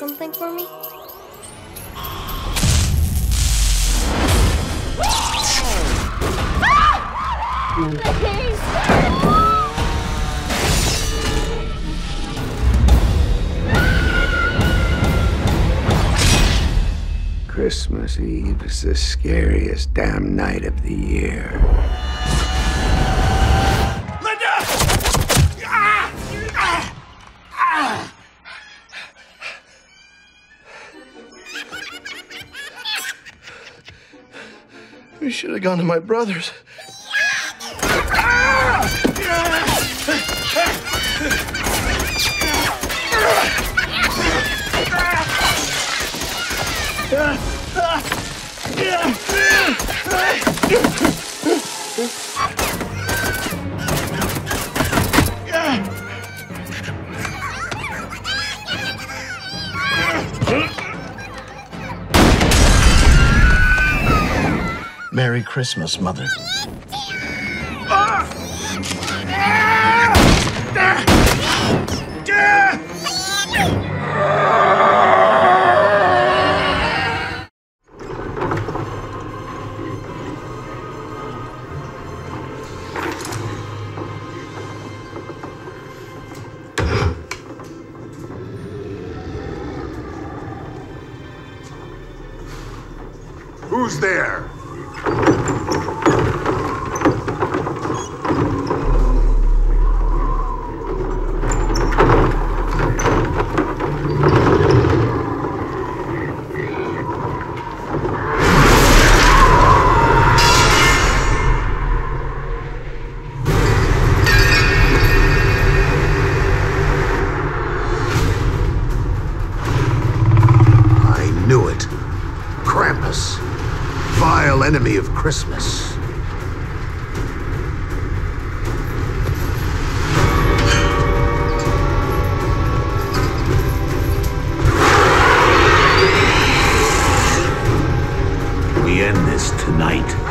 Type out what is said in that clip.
Something for me? Christmas Eve is the scariest damn night of the year. We should have gone to my brother's. Merry Christmas, Mother. Who's there? Krampus, vile enemy of Christmas. We end this tonight.